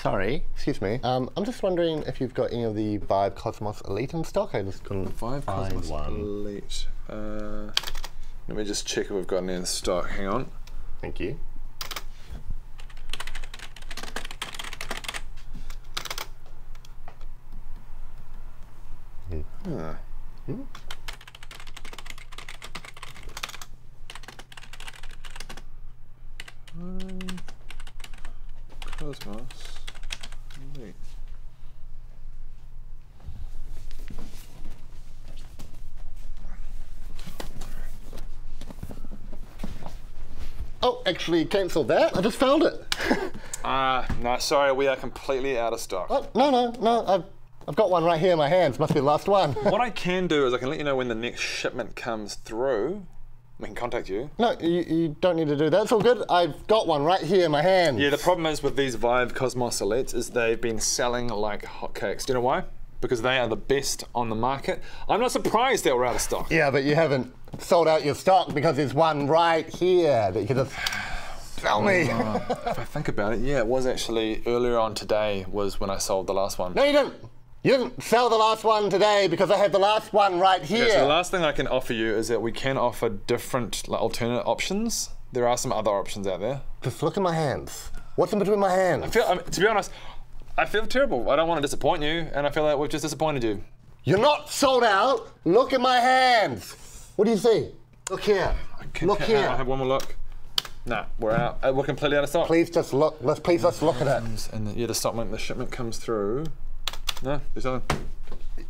Sorry, excuse me. I'm just wondering if you've got any of the Vive Cosmos Elite in stock. I just couldn't find Cosmos one. Elite. Let me just check if we've got any in stock. Hang on. Thank you. Hmm. Cosmos Elite. Oh, actually cancel that. I just found it. No, sorry, we are completely out of stock. Oh, no, I've got one right here in my hands. Must be the last one. What I can do is I can let you know when the next shipment comes through. We can contact you. No, you don't need to do that. It's all good. I've got one right here in my hands. Yeah, the problem is with these Vive Cosmos Elites is they've been selling like hotcakes. Do you know why? Because they are the best on the market. I'm not surprised they were out of stock. Yeah, but you haven't sold out your stock because there's one right here that you can just... Tell me. If I think about it, yeah, it was actually earlier on today was when I sold the last one. No, you didn't. You didn't sell the last one today because I have the last one right here. Yeah, so the last thing I can offer you is that we can offer different like, alternate options. There are some other options out there. Just look at my hands. What's in between my hands? To be honest, I feel terrible. I don't want to disappoint you, and I feel like we've just disappointed you. You're not sold out. Look at my hands. What do you see? Look here. Look here. I'll have one more look. No, we're out. We're completely out of stock. Please just look. Let's look at it. And the stock when the shipment comes through. No, there's nothing.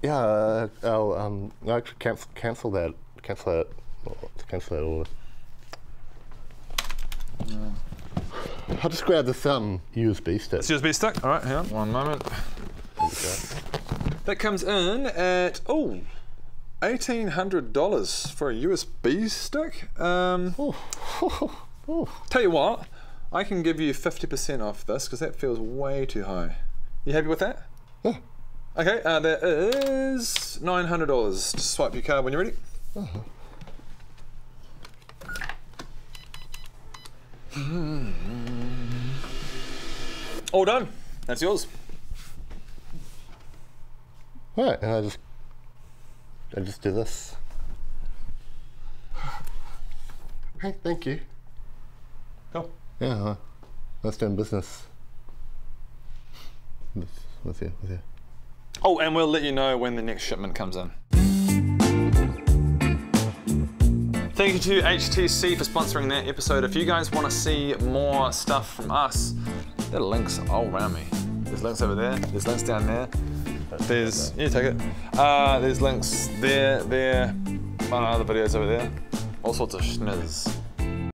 Yeah, I'll actually cancel that. Cancel it. Cancel that order. No. I'll just grab this USB stick. It's USB stick? All right, hang on. One moment. That comes in at, oh, $1,800 for a USB stick. Tell you what, I can give you 50% off this because that feels way too high. You happy with that? Yeah. Okay, that is $900. Just swipe your card when you're ready. All done. That's yours. Right, and I just do this. Hey, thank you. Cool. Yeah, let's do business. With you. Oh, and we'll let you know when the next shipment comes in. Thank you to HTC for sponsoring that episode. If you guys want to see more stuff from us, there are links all around me. There's links over there, there's links down there. There's, yeah, take it. There's links there, I don't know, other videos over there. All sorts of schniz.